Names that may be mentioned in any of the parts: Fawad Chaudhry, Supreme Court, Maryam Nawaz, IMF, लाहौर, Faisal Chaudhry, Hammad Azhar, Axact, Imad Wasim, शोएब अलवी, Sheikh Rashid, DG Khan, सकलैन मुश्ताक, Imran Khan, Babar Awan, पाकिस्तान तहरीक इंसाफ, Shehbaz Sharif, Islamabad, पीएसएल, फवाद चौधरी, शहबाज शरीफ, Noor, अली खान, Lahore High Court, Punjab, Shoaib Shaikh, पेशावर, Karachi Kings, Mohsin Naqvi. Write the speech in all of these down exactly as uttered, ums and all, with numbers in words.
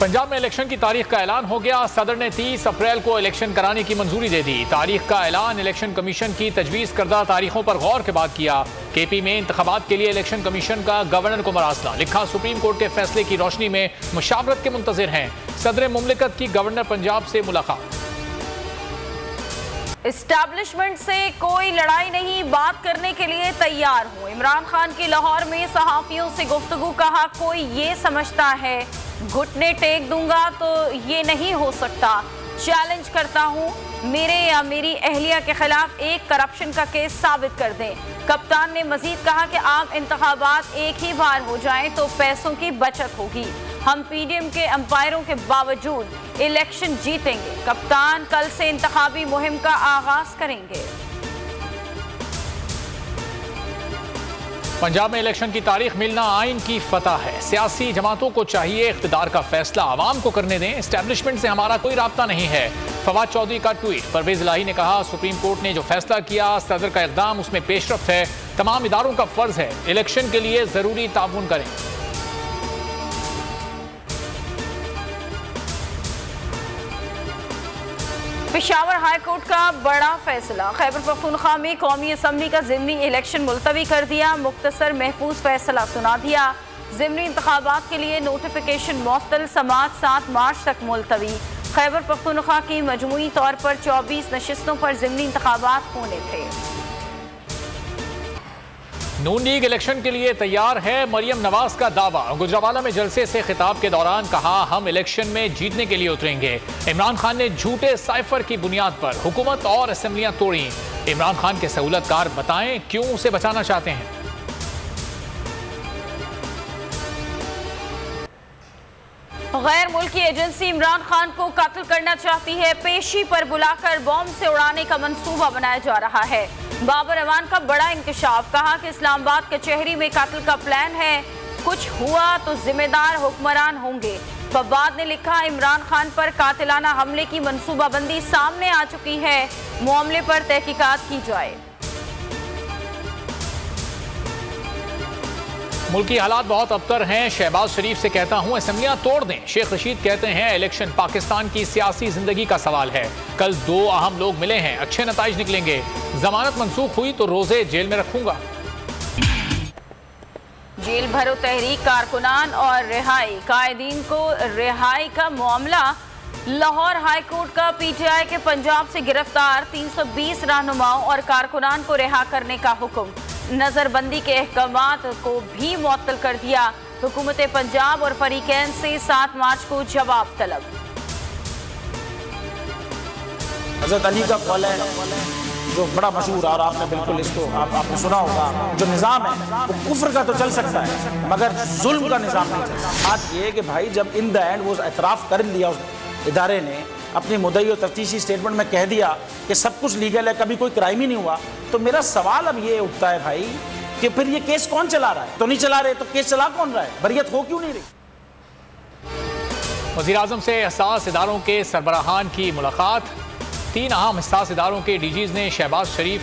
पंजाब में इलेक्शन की तारीख का ऐलान हो गया। सदर ने तीस अप्रैल को इलेक्शन कराने की मंजूरी दे दी। तारीख का ऐलान इलेक्शन कमीशन की तजवीज़ करदा तारीखों पर गौर के बाद किया। के पी में इंतखाबात के लिए इलेक्शन कमीशन का गवर्नर को मरासला, लिखा सुप्रीम कोर्ट के फैसले की रोशनी में मुशावरत के मुंतजर हैं। सदर मुमलिकत की गवर्नर पंजाब से मुलाकात। इस्टैब्लिशमेंट से कोई लड़ाई नहीं, बात करने के लिए तैयार हूँ। इमरान खान की लाहौर में सहाफ़ियों से गुफ्तगू। कहा कोई ये समझता है घुटने टेक दूंगा तो ये नहीं हो सकता। चैलेंज करता हूँ मेरे या मेरी अहलिया के खिलाफ एक करप्शन का केस साबित कर दें। कप्तान ने मजीद कहा कि आम इंतखाबात एक ही बार हो जाएं तो पैसों की बचत होगी। हम पीडीएम के अंपायरों के बावजूद इलेक्शन जीतेंगे। कप्तान कल से इंतखाबी मुहिम का आगाज करेंगे। पंजाब में इलेक्शन की तारीख मिलना आइन की फतह है। सियासी जमातों को चाहिए इख्तिदार का फैसला आवाम को करने दें। एस्टैब्लिशमेंट से हमारा कोई राब्ता नहीं है। फवाद चौधरी का ट्वीट। परवेज इलाही ने कहा सुप्रीम कोर्ट ने जो फैसला किया सदर का इकदाम उसमें पेशरफ्त है। तमाम इदारों का फर्ज है इलेक्शन के लिए जरूरी ताउन करें। पेशावर हाई कोर्ट का बड़ा फैसला। खैबर पख्तूनख्वा में कौमी असम्बली का ज़िमनी इलेक्शन मुलतवी कर दिया। मुख्तसर महफूज फैसला सुना दिया। ज़िमनी इंतखाबात के लिए नोटिफिकेशन मुअत्तल। समाअत सात मार्च तक मुलतवी। खैबर पख्तूनख्वा की मजमूई तौर पर चौबीस नशिस्तों पर ज़िमनी इंतखाबात होने थे। नून लीग इलेक्शन के लिए तैयार है, मरियम नवाज का दावा। गुजरावाला में जलसे से खिताब के दौरान कहा हम इलेक्शन में जीतने के लिए उतरेंगे। इमरान खान ने झूठे साइफर की बुनियाद पर हुकूमत और असेंबलियां तोड़ी। इमरान खान के सहूलतकार बताएं क्यों उसे बचाना चाहते हैं। गैर मुल्की एजेंसी इमरान खान को कातिल करना चाहती है। पेशी पर बुलाकर बॉम्ब से उड़ाने का मंसूबा बनाया जा रहा है। बाबर अवान का बड़ा इंकशाफ। कहा कि इस्लामाबाद कचहरी में कातिल का प्लान है, कुछ हुआ तो जिम्मेदार हुक्मरान होंगे। फवाद ने लिखा इमरान खान पर कातिलाना हमले की मंसूबाबंदी सामने आ चुकी है, मामले पर तहकीकात की जाए। मुल्की हालात बहुत अबतर हैं, शहबाज शरीफ से कहता हूं असम्बलियां तोड़ दें। शेख रशीद कहते हैं इलेक्शन पाकिस्तान की सियासी जिंदगी का सवाल है। कल दो अहम लोग मिले हैं, अच्छे नताइज निकलेंगे। जमानत मनसूख हुई तो रोजे जेल में रखूंगा। जेल भरो तहरीक कारकुनान और रिहाई कायदीन को रिहाई का मामला। लाहौर हाई कोर्ट का पीटीआई के पंजाब से गिरफ्तार तीन सौ बीस रहनुमाओं और कारकुनान को रिहा करने का हुक्म। नजरबंदी के अहकामात को भी मुअत्तल कर दिया। हुकूमत पंजाब और फरीकैन से सात मार्च को जवाब तलब। हजरत अली का फल है जो बड़ा मशहूर, और आपने बिल्कुल इसको आप, आपने सुना होगा। जो निज़ाम है वो कुफ्र का तो चल सकता है मगर जुल्म का निज़ाम नहीं चल सकता। बात ये है कि भाई जब इन द एंड वो एतराफ़ कर लिया उस इदारे ने अपनी मुद्दई और तफ्तीशी स्टेटमेंट में कह दिया कि सब कुछ लीगल है, कभी कोई क्राइम ही नहीं हुआ, तो मेरा सवाल अब ये उठता है भाई कि फिर ये केस कौन चला रहा है? तो नहीं चला रहे तो केस चला कौन रहा है? बरियत हो क्यों नहीं रही? वज़ीर-ए-आज़म से हसास इदारों के सरबराहान की मुलाकात। तीन अहम हसास इदारों के डीजीज ने शहबाज शरीफ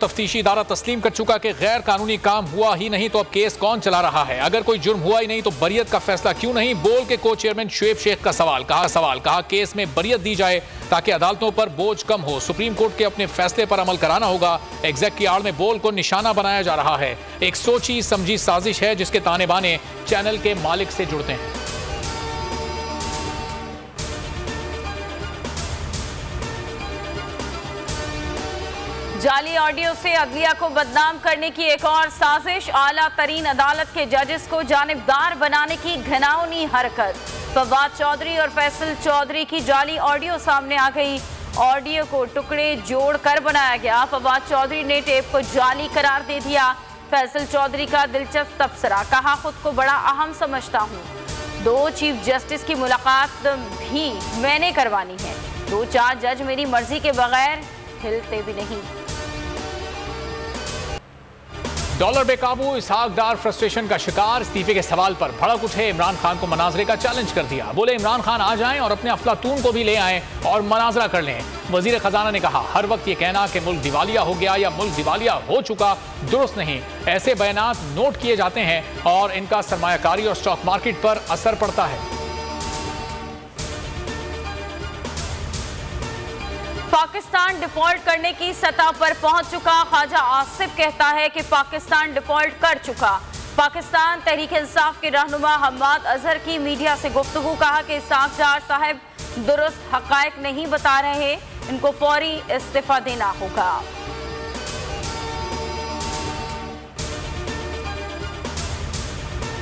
तफ्तीशी इदारा तस्लीम कर चुका कि गैर कानूनी काम हुआ ही नहीं तो अब केस कौन चला रहा है। अगर कोई जुर्म हुआ ही नहीं तो बरियत का फैसला क्यों नहीं? बोल के को चेयरमैन शोएब शेख का सवाल। कहा सवाल कहा केस में बरियत दी जाए ताकि अदालतों पर बोझ कम हो। सुप्रीम कोर्ट के अपने फैसले पर अमल कराना होगा। एग्जैक्ट की आड़ में बोल को निशाना बनाया जा रहा है। एक सोची समझी साजिश है जिसके ताने बाने चैनल के मालिक से जुड़ते हैं। जाली ऑडियो से अदलिया को बदनाम करने की एक और साजिश। आला तरीन अदालत के जजेस को जानिबदार बनाने की घिनौनी हरकत। फवाद चौधरी और फैसल चौधरी की जाली ऑडियो सामने आ गई। ऑडियो को टुकड़े जोड़कर बनाया गया। फवाद चौधरी ने टेप को जाली करार दे दिया। फैसल चौधरी का दिलचस्प तबसरा। कहा खुद को बड़ा अहम समझता हूँ, दो चीफ जस्टिस की मुलाकात भी मैंने करवानी है। दो चार जज मेरी मर्जी के बगैर हिलते भी नहीं। डॉलर बेकाबू, इसहाकदार फ्रस्ट्रेशन का शिकार, इस्तीफे के सवाल पर भड़क उठे, इमरान खान को मनाजरे का चैलेंज कर दिया। बोले इमरान खान आ जाएं और अपने अफलातून को भी ले आएं और मनाजरा कर लें। वजीर खजाना ने कहा, हर वक्त ये कहना कि मुल्क दिवालिया हो गया या मुल्क दिवालिया हो चुका दुरुस्त नहीं। ऐसे बयानात नोट किए जाते हैं और इनका सरमायाकारी और स्टॉक मार्केट पर असर पड़ता है। पाकिस्तान डिफॉल्ट करने की सतह पर पहुंच चुका, ख्वाजा आसिफ कहता है कि पाकिस्तान डिफॉल्ट कर चुका। पाकिस्तान तहरीक इंसाफ के रहनुमा हम्माद अजहर की मीडिया से गुफ्तगू, कहा कि साहबजार साहब दुरुस्त हकायक नहीं बता रहे, इनको फौरी इस्तीफा देना होगा।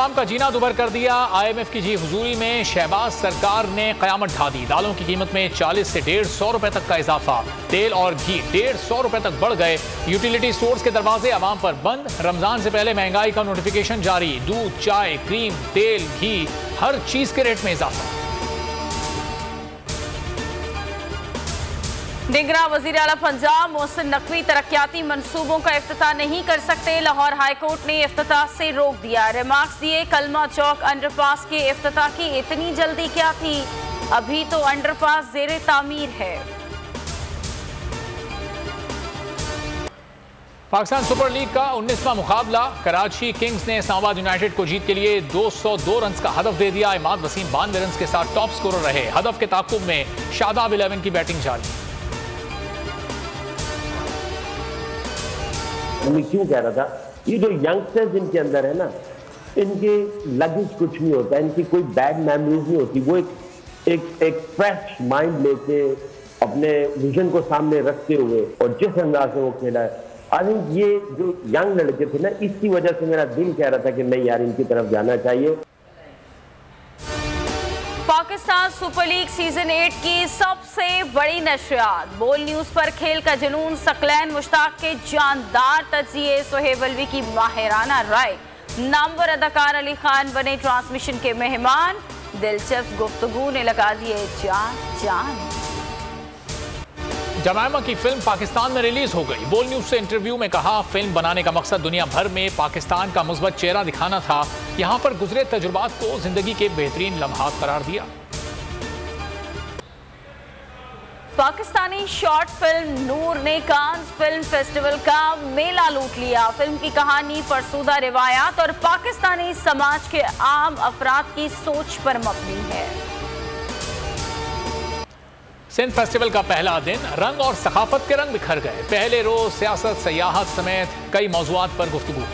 आम का जीना दुभर कर दिया, आईएमएफ की जी हुजूरी में शहबाज सरकार ने कयामत ढा दी। दालों की कीमत में चालीस से डेढ़ सौ रुपए तक का इजाफा, तेल और घी डेढ़ सौ रुपए तक बढ़ गए। यूटिलिटी स्टोर्स के दरवाजे आवाम पर बंद, रमजान से पहले महंगाई का नोटिफिकेशन जारी। दूध, चाय, क्रीम, तेल, घी हर चीज के रेट में इजाफा। डिंगरा वजीर आला पंजाब मोहसिन नकवी तरक्याती मंसूबों का इफ्तिताह नहीं कर सकते, लाहौर हाई कोर्ट ने इफ्तिताह से रोक दिया। रिमार्क्स दिए, कलमा चौक अंडरपास के इफ्तिताह की इतनी जल्दी क्या थी, अभी तो अंडरपास जेरे तामीर है। पाकिस्तान सुपर लीग का उन्नीसवां मुकाबला, कराची किंग्स ने इस्लामाबाद यूनाइटेड को जीत के लिए दो सौ दो रन का हदफ दे दिया। इमाद वसीम बानवे रन के साथ टॉप स्कोरर रहे। हदफ के ताकुब में शादाब इलेवन की बैटिंग जारी। मैं क्यों कह रहा था, ये जो यंगस्टर्स इनके अंदर है ना, इनके लगेज कुछ नहीं होता, इनकी कोई बैड मेमोरीज नहीं होती। वो एक एक एक फ्रेश माइंड लेके अपने विजन को सामने रखते हुए और जिस अंदाज में वो खेला है, आई थिंक ये जो यंग लड़के थे ना, इसकी वजह से मेरा दिल कह रहा था कि नहीं यार, इनकी तरफ जाना चाहिए। Pakistan super league season eight की सबसे बड़ी नशरियात, बोल न्यूज पर खेल का जुनून, सकलैन मुश्ताक के जानदार तजिए, शोएब अलवी की माहिराना राय, नामवर अदाकार अली खान बने ट्रांसमिशन के मेहमान। दिलचस्प गुफ्तगू ने लगा दिए जान जान। जमायमा की फिल्म पाकिस्तान में रिलीज हो गई। बोल न्यूज से इंटरव्यू में कहा, फिल्म बनाने का मकसद दुनिया भर में पाकिस्तान का मुस्बत चेहरा दिखाना था। यहाँ पर गुजरे तजुर्बात को जिंदगी के बेहतरीन लम्हात करार दिया। पाकिस्तानी शॉर्ट फिल्म नूर ने कांस फिल्म फेस्टिवल का मेला लूट लिया। फिल्म की कहानी, परसुदा रिवायात और पाकिस्तानी समाज के आम अफराद की सोच पर मबनी है। सिंध फेस्टिवल का पहला दिन, रंग और सखाफत के रंग बिखर गए। पहले रोज सियासत, सियाहत समेत कई मौजूआत पर गुफ्तगू।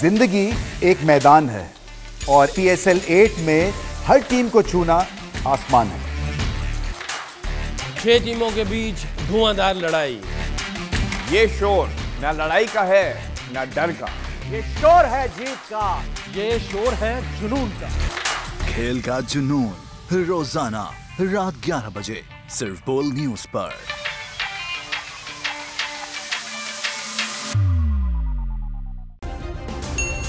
जिंदगी एक मैदान है और पीएसएल एट में हर टीम को छूना आसमान है। छह टीमों के बीच धुआंधार लड़ाई। ये शोर ना लड़ाई का है ना डर का, ये शोर है जीत का, ये शोर है जुनून का। खेल का जुनून रोजाना रात ग्यारह बजे सिर्फ बोल न्यूज पर।